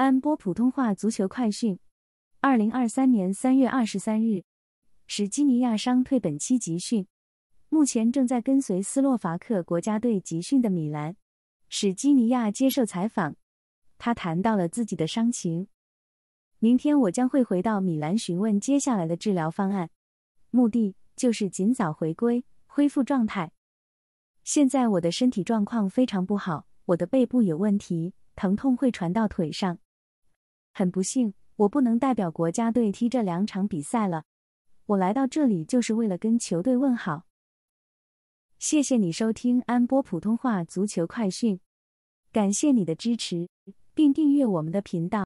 安播普通话足球快讯，2023年3月23日，史基尼亚伤退本期集训，目前正在跟随斯洛伐克国家队集训的米兰。史基尼亚接受采访，他谈到了自己的伤情。明天我将会回到米兰询问接下来的治疗方案，目的就是尽早回归，恢复状态。现在我的身体状况非常不好，我的背部有问题，疼痛会传到腿上。很不幸，我不能代表国家队踢这2场比赛了。我来到这里就是为了跟球队问好。谢谢你收听安播普通话足球快讯，感谢你的支持，并订阅我们的频道。